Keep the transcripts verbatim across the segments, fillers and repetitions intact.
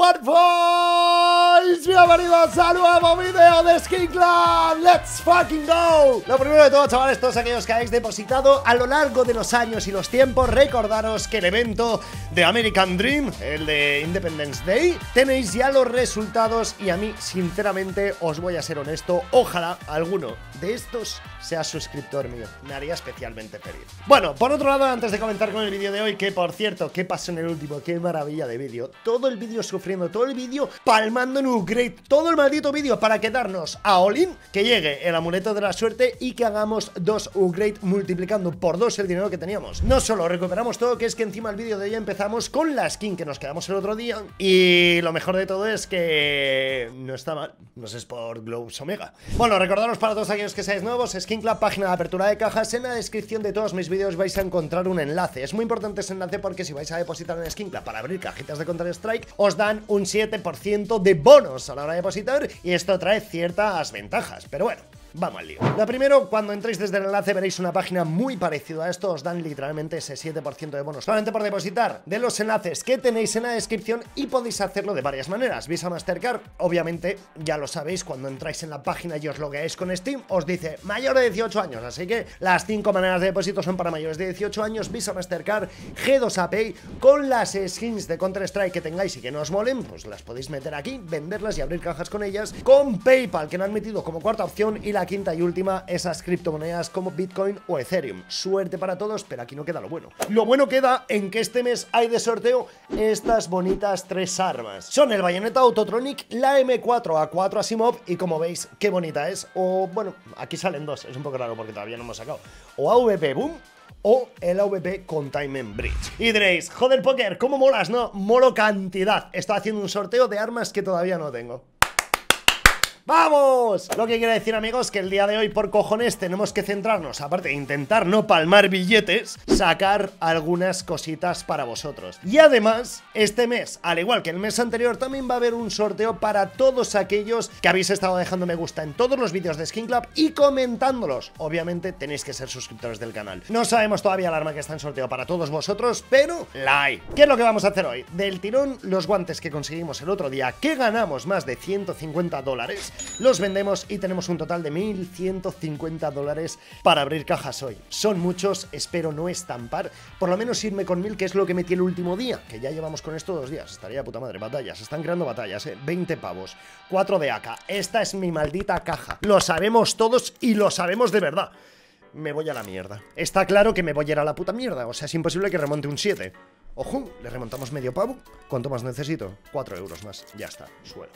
But boys, bienvenidos a nuevo video de Skin Club. Let's fucking go. Lo primero de todo, chavales, todos aquellos que habéis depositado a lo largo de los años y los tiempos, recordaros que el evento de American Dream, el de Independence Day, tenéis ya los resultados. Y a mí, sinceramente, os voy a ser honesto, ojalá alguno de estos sea suscriptor mío, me haría especialmente feliz. Bueno, por otro lado, antes de comenzar con el vídeo de hoy, que por cierto, ¿qué pasó en el último? Qué maravilla de vídeo, todo el vídeo sufrió, todo el vídeo palmando en upgrade, todo el maldito vídeo para quedarnos a Olin, que llegue el amuleto de la suerte y que hagamos dos upgrade multiplicando por dos el dinero que teníamos. No solo recuperamos todo, que es que encima el vídeo de hoy empezamos con la skin que nos quedamos el otro día, y lo mejor de todo es que no está mal, no sé, es por Globes Omega. Bueno, recordaros para todos aquellos que seáis nuevos, Skin Club, página de apertura de cajas. En la descripción de todos mis vídeos vais a encontrar un enlace, es muy importante ese enlace porque si vais a depositar en Skin Club para abrir cajitas de Counter Strike, os dan un siete por ciento de bonos a la hora de depositar, y esto trae ciertas ventajas, pero bueno, vamos al lío. Lo primero, cuando entréis desde el enlace veréis una página muy parecida a esto, os dan literalmente ese siete por ciento de bonos solamente por depositar, de los enlaces que tenéis en la descripción, y podéis hacerlo de varias maneras. Visa, Mastercard, obviamente ya lo sabéis, cuando entráis en la página y os logueáis con Steam, os dice mayor de dieciocho años, así que las cinco maneras de depósito son para mayores de dieciocho años. Visa, Mastercard, G dos A Pay, con las skins de Counter Strike que tengáis y que no os molen, pues las podéis meter aquí, venderlas y abrir cajas con ellas. Con PayPal, que lo han metido como cuarta opción, y la La quinta y última, esas criptomonedas como Bitcoin o Ethereum. Suerte para todos, pero aquí no queda lo bueno. Lo bueno queda en que este mes hay de sorteo estas bonitas tres armas. Son el Bayonetta Autotronic, la M cuatro A cuatro Asimov, y como veis, qué bonita es. O bueno, aquí salen dos, es un poco raro porque todavía no hemos sacado. O A V P Boom o el A V P Containment Bridge. Y diréis, joder, Poker, ¿cómo molas? No, molo cantidad. Estoy haciendo un sorteo de armas que todavía no tengo. ¡Vamos! Lo que quiero decir, amigos, que el día de hoy, por cojones, tenemos que centrarnos, aparte de intentar no palmar billetes, sacar algunas cositas para vosotros. Y además, este mes, al igual que el mes anterior, también va a haber un sorteo para todos aquellos que habéis estado dejando me gusta en todos los vídeos de Skin Club y comentándolos. Obviamente tenéis que ser suscriptores del canal. No sabemos todavía el arma que está en sorteo para todos vosotros, pero la hay. ¿Qué es lo que vamos a hacer hoy? Del tirón, los guantes que conseguimos el otro día, que ganamos más de ciento cincuenta dólares, los vendemos y tenemos un total de mil ciento cincuenta dólares para abrir cajas hoy. Son muchos, espero no estampar, por lo menos irme con mil, que es lo que metí el último día, que ya llevamos con esto dos días. Estaría puta madre, batallas, están creando batallas, eh. veinte pavos, cuatro de A K. Esta es mi maldita caja, lo sabemos todos y lo sabemos de verdad. Me voy a la mierda. Está claro que me voy a ir a la puta mierda, o sea, es imposible que remonte un siete. Ojo, le remontamos medio pavo. ¿Cuánto más necesito? cuatro euros más, ya está, suelo.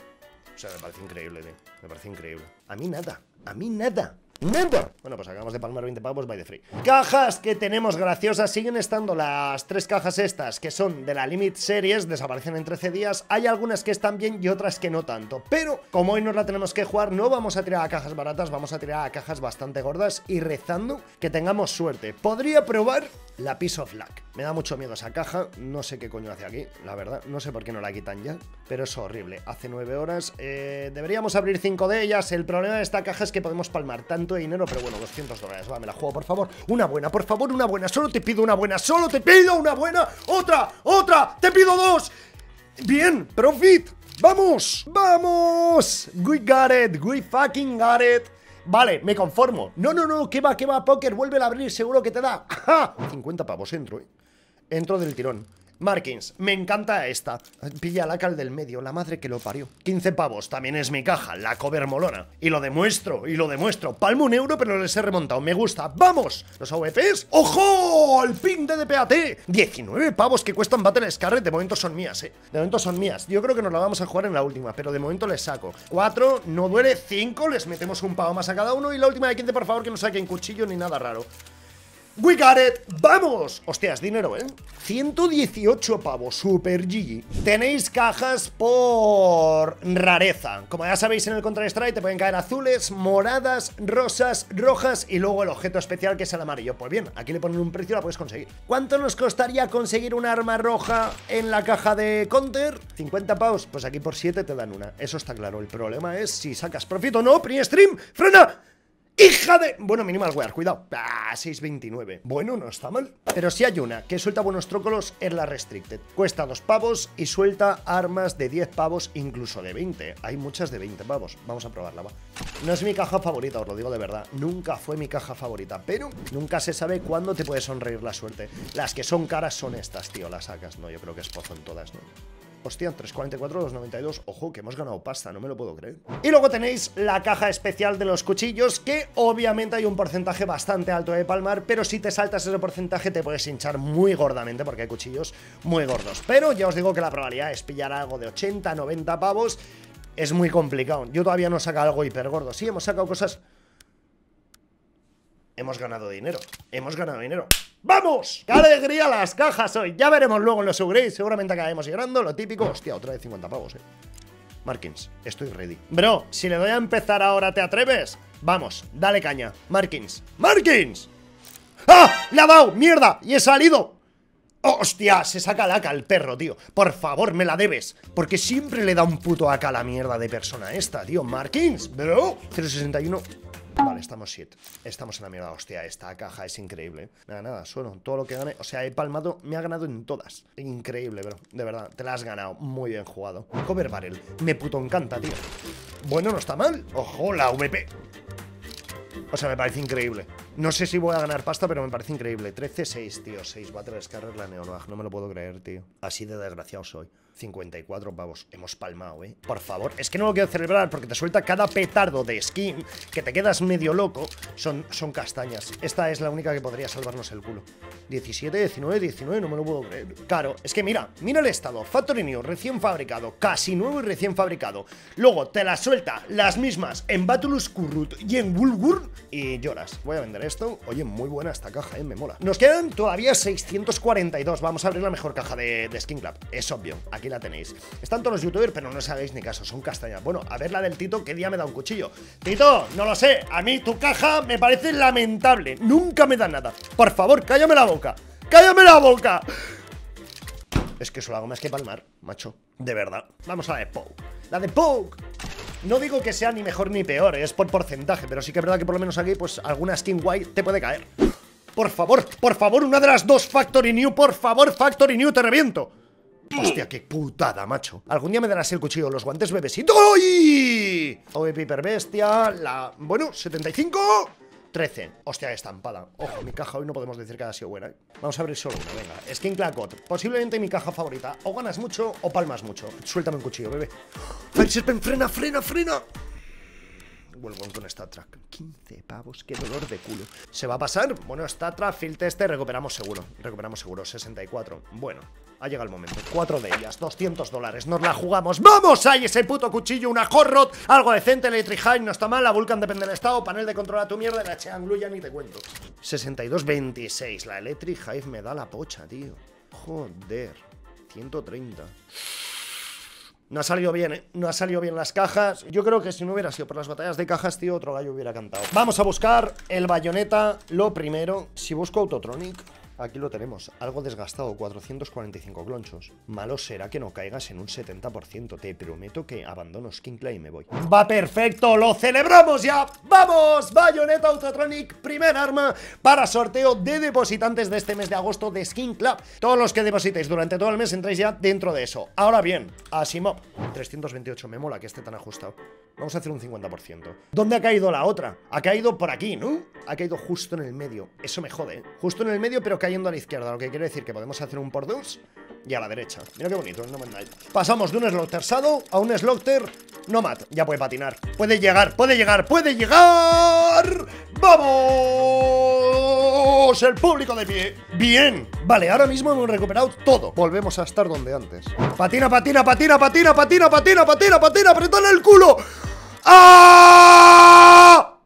O sea, me parece increíble, tío. Me parece increíble. A mí nada. A mí nada. ¡Nada! Bueno, pues acabamos de palmar veinte pavos by the free. Cajas que tenemos graciosas. Siguen estando las tres cajas estas, que son de la Limit Series, desaparecen en trece días. Hay algunas que están bien y otras que no tanto, pero como hoy nos la tenemos que jugar, no vamos a tirar a cajas baratas, vamos a tirar a cajas bastante gordas, y rezando que tengamos suerte. Podría probar la Piece of Luck. Me da mucho miedo esa caja, no sé qué coño hace aquí, la verdad. No sé por qué no la quitan ya, pero es horrible. Hace nueve horas, eh, deberíamos abrir cinco de ellas. El problema de esta caja es que podemos palmar tanto de dinero, pero bueno, doscientos dólares, va, me la juego, por favor. Una buena, por favor, una buena, solo te pido una buena, solo te pido una buena. Otra, otra, te pido dos. Bien, profit, vamos, vamos. We got it, we fucking got it. Vale, me conformo. No, no, no, que va, que va, Poker, vuelve a abrir, seguro que te da. Ajá. cincuenta pavos, entro, eh. Entro del tirón. Markings, me encanta esta. Pilla la cal del medio, la madre que lo parió. quince pavos, también es mi caja, la cover molona. Y lo demuestro, y lo demuestro. Palmo un euro, pero les he remontado, me gusta. ¡Vamos! Los A V Ps, ¡ojo! El ping de D P A T. diecinueve pavos que cuestan Battle Scarred, de momento son mías, eh. De momento son mías. Yo creo que nos la vamos a jugar en la última, pero de momento les saco. cuatro, no duele. cinco, les metemos un pavo más a cada uno. Y la última de quince, por favor, que no saquen cuchillo ni nada raro. We got it, vamos. Hostias, dinero, eh. ciento dieciocho pavos, super G G. Tenéis cajas por rareza. Como ya sabéis, en el Counter Strike te pueden caer azules, moradas, rosas, rojas y luego el objeto especial, que es el amarillo. Pues bien, aquí le ponen un precio y la puedes conseguir. ¿Cuánto nos costaría conseguir un arma roja en la caja de Counter? cincuenta pavos, pues aquí por siete te dan una. Eso está claro, el problema es si sacas profit o no. Pre-stream, frena. ¡Hija de...! Bueno, minimalware, cuidado. Ah, seis veintinueve. Bueno, no está mal. Pero sí hay una que suelta buenos trócolos en la Restricted. Cuesta dos pavos y suelta armas de diez pavos, incluso de veinte. Hay muchas de veinte pavos. Vamos a probarla, va. No es mi caja favorita, os lo digo de verdad. Nunca fue mi caja favorita, pero nunca se sabe cuándo te puede sonreír la suerte. Las que son caras son estas, tío. Las sacas, ¿no? Yo creo que es pozo en todas, ¿no? Hostia, tres cuarenta y cuatro, dos noventa y dos. Ojo, que hemos ganado pasta, no me lo puedo creer. Y luego tenéis la caja especial de los cuchillos, que obviamente hay un porcentaje bastante alto de palmar, pero si te saltas ese porcentaje te puedes hinchar muy gordamente, porque hay cuchillos muy gordos. Pero ya os digo que la probabilidad es pillar algo de ochenta, noventa pavos. Es muy complicado. Yo todavía no he sacado algo hiper gordo. Sí, hemos sacado cosas... Hemos ganado dinero. Hemos ganado dinero. ¡Vamos! ¡Qué alegría las cajas hoy! Ya veremos luego en los upgrades. Seguramente acabaremos llegando. Lo típico. Hostia, otra de cincuenta pavos, eh. Markins, estoy ready. Bro, si le doy a empezar ahora, ¿te atreves? Vamos, dale caña. Markins. ¡Markins! ¡Ah! ¡Le ha dado! ¡Mierda! ¡Y he salido! Oh, ¡hostia! Se saca la aca el perro, tío. Por favor, me la debes. Porque siempre le da un puto aca a la mierda de persona esta, tío. Markins, bro. cero sesenta y uno. Vale, estamos shit. Estamos en la mierda. Hostia, esta caja es increíble. Nada, nada, sueno. Todo lo que gane. O sea, he palmado. Me ha ganado en todas. Increíble, bro. De verdad, te la has ganado. Muy bien jugado. Cover barrel. Me puto encanta, tío. Bueno, no está mal. Ojo, la A V P. O sea, me parece increíble. No sé si voy a ganar pasta, pero me parece increíble. trece seis, tío. seis Battle Scarred, la Neonova. No me lo puedo creer, tío. Así de desgraciado soy. cincuenta y cuatro pavos. Hemos palmado, eh. Por favor. Es que no lo quiero celebrar porque te suelta cada petardo de skin que te quedas medio loco. Son, son castañas. Esta es la única que podría salvarnos el culo. diecisiete, diecinueve, diecinueve. No me lo puedo creer. Claro. Es que mira. Mira el estado. Factory New. Recién fabricado. Casi nuevo y recién fabricado. Luego te la suelta las mismas en Battle Scarred y en Vulcan. Y lloras. Voy a vender esto. Oye, muy buena esta caja, eh. Me mola. Nos quedan todavía seiscientos cuarenta y dos. Vamos a abrir la mejor caja de, de Skin Club. Es obvio. Aquí Aquí la tenéis. Están todos los youtubers, pero no os hagáis ni caso, son castañas. Bueno, a ver la del Tito, ¿qué día me da un cuchillo? Tito, no lo sé, a mí tu caja me parece lamentable. Nunca me da nada. Por favor, cállame la boca. ¡Cállame la boca! Es que solo hago más que palmar, macho. De verdad. Vamos a la de Poke. La de Poke. No digo que sea ni mejor ni peor, es por porcentaje, pero sí que es verdad que por lo menos aquí, pues alguna skin guay te puede caer. Por favor, por favor, una de las dos Factory New, por favor, Factory New, te reviento. Hostia, qué putada, macho. Algún día me darás el cuchillo, los guantes, bebesito. ¡Ay! O V P hiperbestia. La... Bueno, setenta y cinco, trece. Hostia, estampada. Ojo, mi caja hoy no podemos decir que haya sido buena, ¿eh? Vamos a abrir solo una, venga. Skin Clacot. Posiblemente mi caja favorita. O ganas mucho o palmas mucho. Suéltame un cuchillo, bebé. Ferspen, frena, frena, frena. Vuelvo con Star Trek. quince pavos, qué dolor de culo. ¿Se va a pasar? Bueno, Star Trek, Field Tester, recuperamos seguro. Recuperamos seguro, sesenta y cuatro. Bueno, ha llegado el momento. Cuatro de ellas, doscientos dólares. Nos la jugamos. ¡Vamos! ¡Hay ese puto cuchillo! Una Horrot, algo decente, Electric Hive, no está mal. La Vulcan depende del estado. Panel de control a tu mierda. La Cheanglu ya ni te cuento. sesenta y dos, veintiséis. La Electric Hive me da la pocha, tío. Joder. ciento treinta. No ha salido bien, ¿eh? No ha salido bien las cajas. Yo creo que si no hubiera sido por las batallas de cajas, tío, otro gallo hubiera cantado. Vamos a buscar el Bayonetta, lo primero. Si busco Autotronic, aquí lo tenemos. Algo desgastado, cuatrocientos cuarenta y cinco clonchos. Malo será que no caigas en un setenta por ciento. Te prometo que abandono Skin Club y me voy. ¡Va perfecto! ¡Lo celebramos ya! ¡Vamos! Bayonetta Autotronic, primer arma para sorteo de depositantes de este mes de agosto de Skin Club. Todos los que depositéis durante todo el mes entráis ya dentro de eso. Ahora bien, Asimov. trescientos veintiocho, me mola que esté tan ajustado. Vamos a hacer un cincuenta por ciento. ¿Dónde ha caído la otra? Ha caído por aquí, ¿no? Ha caído justo en el medio. Eso me jode, ¿eh? Justo en el medio, pero cayendo a la izquierda, lo que quiere decir que podemos hacer un por dos y a la derecha. Mira qué bonito, no mandáis. Pasamos de un Slaughter Shadow a un Slaughter Nomad. Ya puede patinar. Puede llegar, puede llegar, puede llegar. ¡Vamos! El público de pie. Bien. Vale, ahora mismo hemos recuperado todo. Volvemos a estar donde antes. Patina, patina, patina, patina, patina, patina, patina, patina. Apretale el culo. ¡Ah!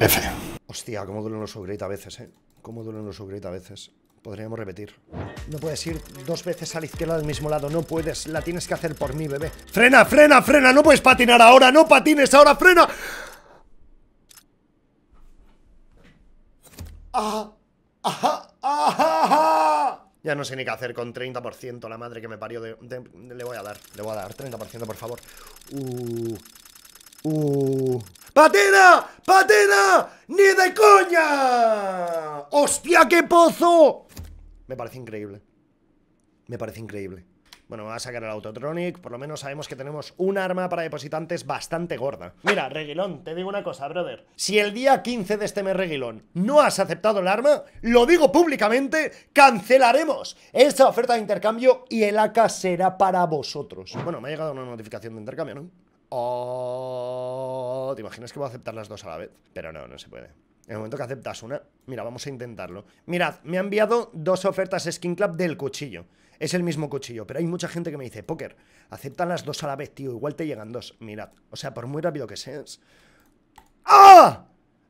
F. Hostia, cómo duelen los upgrades a veces, eh. Cómo duelen los upgrades a veces. Podríamos repetir. No puedes ir dos veces a la izquierda del mismo lado. No puedes. La tienes que hacer por mí, bebé. ¡Frena, frena, frena! ¡No puedes patinar ahora! ¡No patines ahora! ¡Frena! ¡Ajá! ¡Ajá! ¡Ajá! ¡Ajá! Ya no sé ni qué hacer con treinta por ciento. La madre que me parió de... de, de le voy a dar. Le voy a dar. treinta por ciento, por favor. Uh... Uh... ¡Patina! ¡Patina! ¡Ni de coña! ¡Hostia, qué pozo! Me parece increíble. Me parece increíble. Bueno, me va a sacar el Autotronic. Por lo menos sabemos que tenemos un arma para depositantes bastante gorda. Mira, Reguilón, te digo una cosa, brother. Si el día quince de este mes, Reguilón, no has aceptado el arma, lo digo públicamente, cancelaremos esta oferta de intercambio y el A K será para vosotros. Bueno, me ha llegado una notificación de intercambio, ¿no? Oh, ¿te imaginas que voy a aceptar las dos a la vez? Pero no, no se puede. En el momento que aceptas una, mira, vamos a intentarlo. Mirad, me ha enviado dos ofertas Skin Club del cuchillo. Es el mismo cuchillo, pero hay mucha gente que me dice: Póker, aceptan las dos a la vez, tío, igual te llegan dos. Mirad, o sea, por muy rápido que seas. ¡Ah!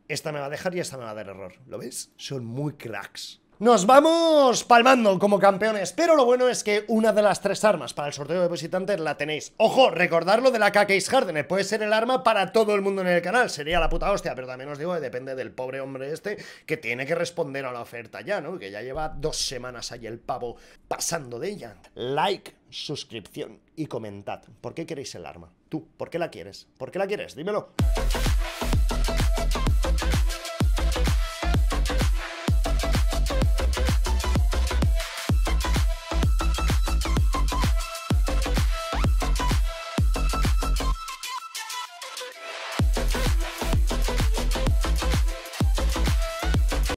Esta me va a dejar y esta me va a dar error. ¿Lo ves? Son muy cracks. Nos vamos palmando como campeones, pero lo bueno es que una de las tres armas para el sorteo de depositantes la tenéis. Ojo, recordad lo de la Case Hardened, puede ser el arma para todo el mundo en el canal, sería la puta hostia, pero también os digo que depende del pobre hombre este que tiene que responder a la oferta ya, ¿no? Que ya lleva dos semanas ahí el pavo pasando de ella. Like, suscripción y comentad. ¿Por qué queréis el arma? Tú, ¿por qué la quieres? ¿Por qué la quieres? Dímelo.